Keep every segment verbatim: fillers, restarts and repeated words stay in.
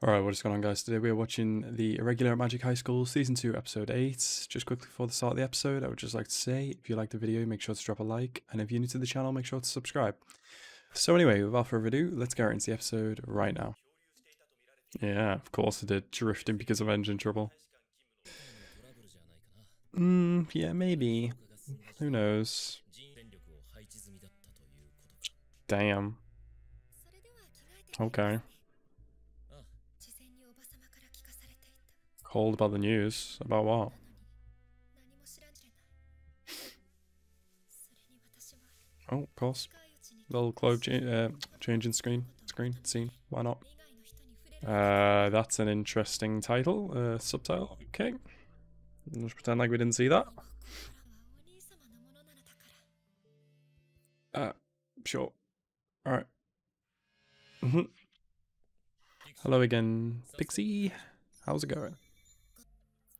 Alright, what is going on, guys? Today we are watching The Irregular at Magic High School, Season two, Episode eight. Just quickly before the start of the episode, I would just like to say, if you liked the video, make sure to drop a like, and if you're new to the channel, make sure to subscribe. So anyway, without further ado, let's get right into the episode right now. Yeah, of course I did. Drifting because of engine trouble. Hmm, yeah, maybe. Who knows? Damn. Okay. Called about the news? About what? Oh, of course. Little globe cha uh, changing screen. Screen. Scene. Why not? Uh, that's an interesting title. Uh, subtitle. Okay. Let's pretend like we didn't see that. Uh, sure. Alright. Mm-hmm. Hello again, Pixie. How's it going?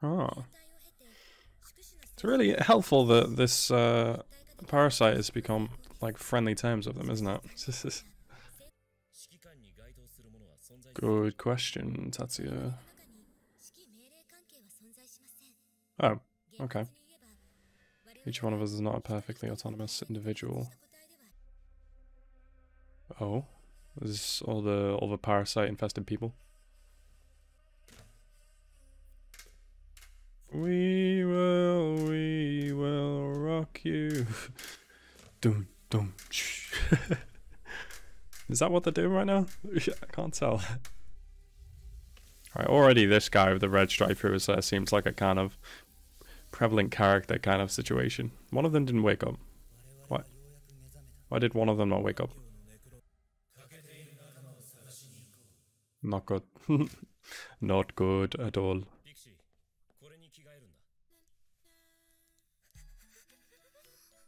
Oh. It's really helpful that this uh, parasite has become like friendly terms of them, isn't it? Good question, Tatsuya. Oh, okay. Each one of us is not a perfectly autonomous individual. Oh, this is all the all the parasite infested people. We will, we will rock you. Dun, dun, is that what they're doing right now? I can't tell. Alright, already this guy with the red stripe through his hair seems like a kind of prevalent character kind of situation. One of them didn't wake up. Why? Why did one of them not wake up? Not good. Not good at all.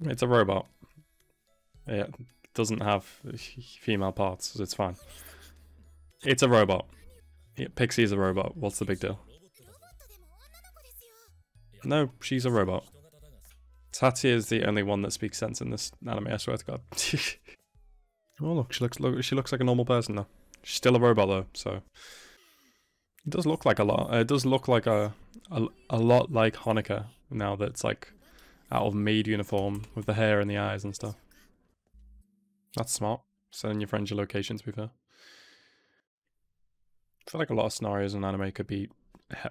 It's a robot. Yeah, it doesn't have female parts, so it's fine. It's a robot. Yeah, Pixie is a robot. What's the big deal? No, she's a robot. Tatsuya is the only one that speaks sense in this anime, I swear to God. Oh, look, she looks look, she looks like a normal person though. She's still a robot though, so it does look like a lot. Uh, it does look like a, a a lot like Honoka now that it's like out of maid uniform with the hair and the eyes and stuff. That's smart. Sending your friends your location, to be fair. I feel like a lot of scenarios in anime could be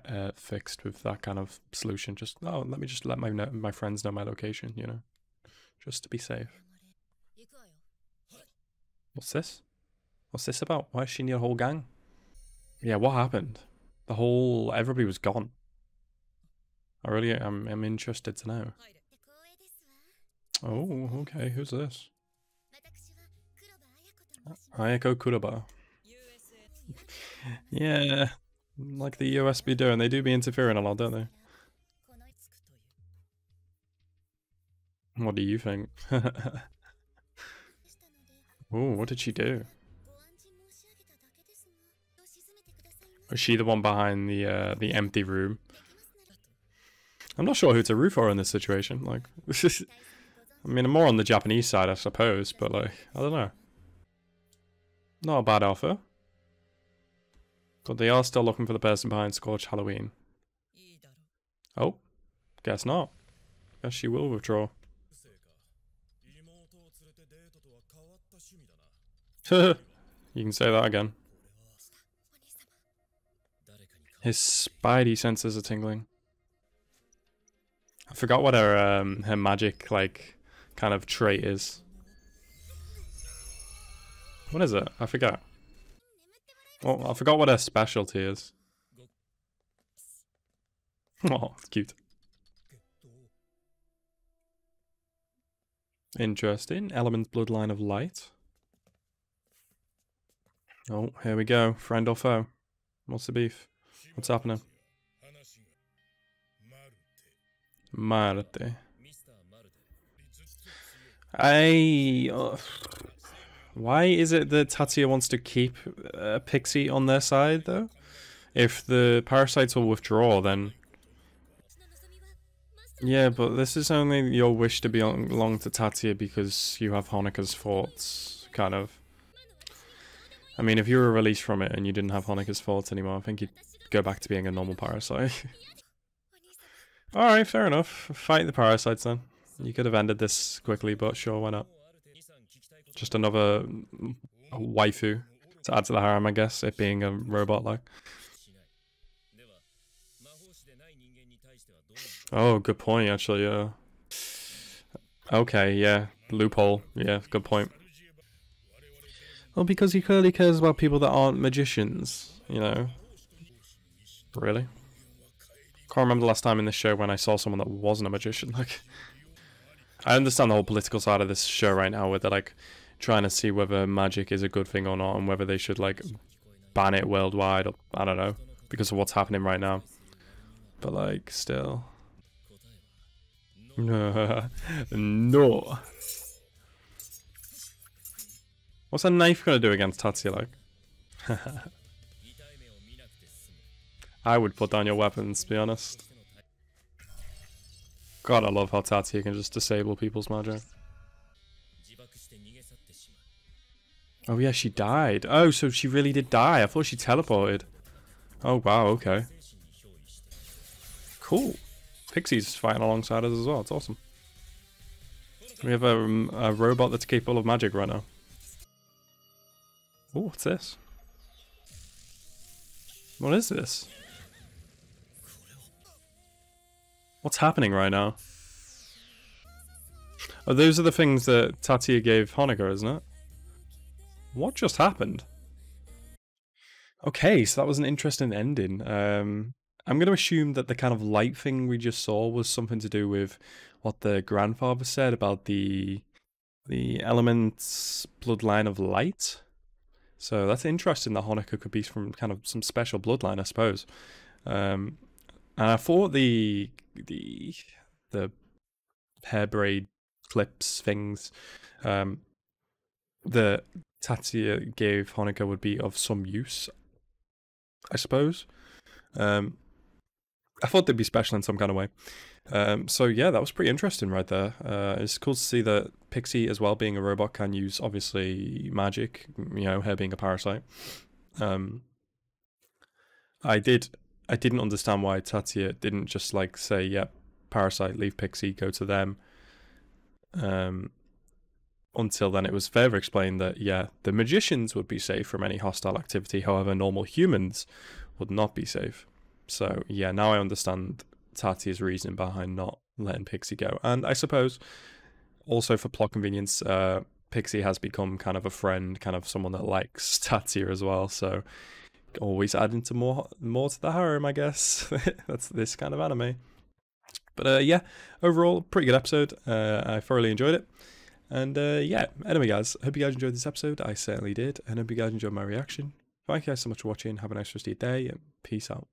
uh, fixed with that kind of solution. Just, oh, let me just let my my friends know my location, you know, just to be safe. What's this? What's this about? Why is she near a whole gang? Yeah, what happened? The whole, everybody was gone. I really am I'm interested to know. Oh, okay, who's this? Ayako Kuroba. Yeah, like the U S be doing, they do be interfering a lot, don't they? What do you think? Oh, what did she do? Was she the one behind the uh, the empty room? I'm not sure who to root for in this situation. Like, I mean, I'm more on the Japanese side, I suppose, but like, I don't know. Not a bad offer. But they are still looking for the person behind Scorch Halloween. Oh, guess not. Guess she will withdraw. You can say that again. His spidey senses are tingling. I forgot what her um, her magic like kind of trait is. What is it? I forgot. Oh, I forgot what her specialty is. Oh, it's cute. Interesting. Element bloodline of light. Oh, here we go. Friend or foe? What's the beef? What's happening? Marte. I. Uh, why is it that Tatsuya wants to keep uh, Pixie on their side though? If the parasites will withdraw, then. Yeah, but this is only your wish to belong to Tatsuya because you have Honoka's thoughts, kind of. I mean, if you were released from it and you didn't have Honoka's faults anymore, I think you'd go back to being a normal parasite. Alright, fair enough. Fight the parasites then. You could have ended this quickly, but sure, why not? Just another waifu to add to the harem, I guess, it being a robot-like. Oh, good point, actually, yeah. Okay, yeah. Loophole. Yeah, good point. Well, because he clearly cares about people that aren't magicians, you know? Really? Can't remember the last time in this show when I saw someone that wasn't a magician. Like, I understand the whole political side of this show right now, where they're like trying to see whether magic is a good thing or not, and whether they should like ban it worldwide, or I don't know, because of what's happening right now. But like, still, no. What's a knife gonna do against Tatsuya? Like, I would put down your weapons, to be honest. God, I love how Tatsuya can just disable people's magic. Oh yeah, she died. Oh, so she really did die. I thought she teleported. Oh wow, okay. Cool. Pixie's fighting alongside us as well. It's awesome. We have a, a robot that's capable of magic right now. Oh, what's this? What is this? What's happening right now? Oh, those are the things that Tatsuya gave Honoka, isn't it? What just happened? Okay, so that was an interesting ending. Um, I'm going to assume that the kind of light thing we just saw was something to do with what the grandfather said about the the element's bloodline of light. So that's interesting that Honoka could be from kind of some special bloodline, I suppose. Um, and I thought the the the hair braid clips things um, that Tatsuya gave Honoka would be of some use, I suppose. Um, I thought they'd be special in some kind of way. Um, so yeah, that was pretty interesting right there. Uh, it's cool to see that Pixie, as well, being a robot, can use, obviously, magic, you know, her being a parasite. Um, I did, I didn't understand why Tatsuya didn't just, like, say, yep, yeah, parasite, leave Pixie, go to them. Um, until then it was further explained that, yeah, the magicians would be safe from any hostile activity, however, normal humans would not be safe. So, yeah, now I understand Tatsuya's reason behind not letting Pixie go. And I suppose, also for plot convenience, uh, Pixie has become kind of a friend, kind of someone that likes Tatsuya as well, so always adding to more, more to the harem, I guess. That's this kind of anime. But uh, yeah, overall, pretty good episode. Uh, I thoroughly enjoyed it. And uh, yeah, anyway guys, hope you guys enjoyed this episode. I certainly did, and hope you guys enjoyed my reaction. Thank you guys so much for watching. Have a nice rest of your day, and peace out.